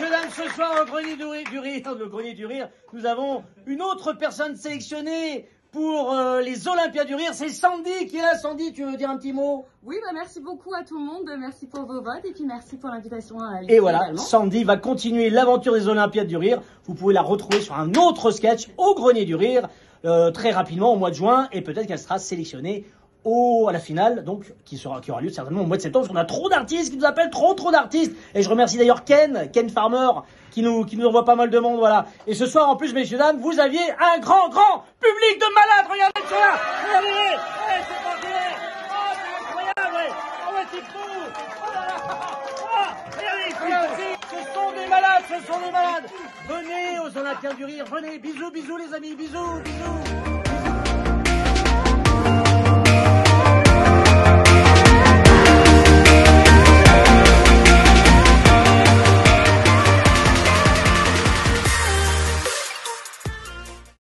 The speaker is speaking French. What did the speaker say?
messieurs, dames, ce soir au Grenier du Rire, nous avons une autre personne sélectionnée pour les Olympiades du Rire. C'est Sandy qui est là. Sandy, tu veux dire un petit mot? Oui, bah, merci beaucoup à tout le monde. Merci pour vos votes et puis merci pour l'invitation à l'équipe. Et voilà, également. Sandy va continuer l'aventure des Olympiades du Rire. Vous pouvez la retrouver sur un autre sketch au Grenier du Rire très rapidement au mois de juin et peut-être qu'elle sera sélectionnée à la finale, donc, qui aura lieu certainement au mois de septembre, parce qu'on a trop d'artistes qui nous appellent, trop d'artistes. Et je remercie d'ailleurs Ken Farmer, qui nous envoie pas mal de monde, voilà. Et ce soir, en plus, messieurs, dames, vous aviez un grand public de malades. Regardez ça, regardez, hey, c'est partenaire. Oh, c'est incroyable, oh, c'est fou. Oh là là. Oh, regardez, ce sont des malades, Venez aux Olympiades du Rire, venez, bisous, les amis, bisous.